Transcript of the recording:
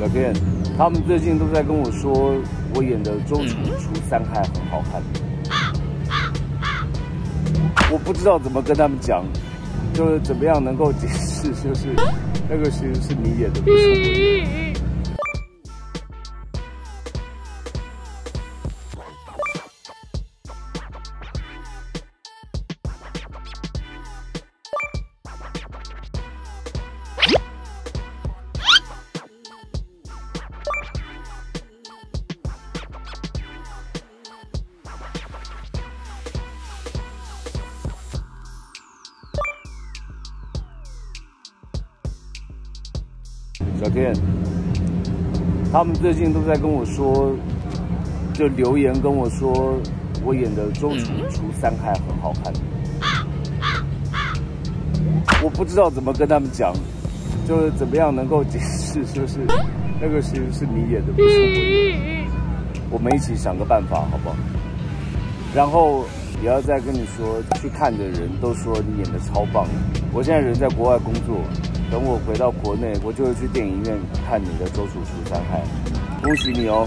改变。他们最近都在跟我说，我演的周楚除三害很好看。我不知道怎么跟他们讲，就是怎么样能够解释，就是那个是你演的，不是我演的。 小天，他们最近都在跟我说，就留言跟我说，我演的周楚除三害很好看。我不知道怎么跟他们讲，就是怎么样能够解释，就是那个是你演的，不是我演的。我们一起想个办法，好不好？然后也要再跟你说，去看的人都说你演的超棒。我现在人在国外工作。 等我回到国内，我就会去电影院看你的《周楚除三害》。恭喜你哦！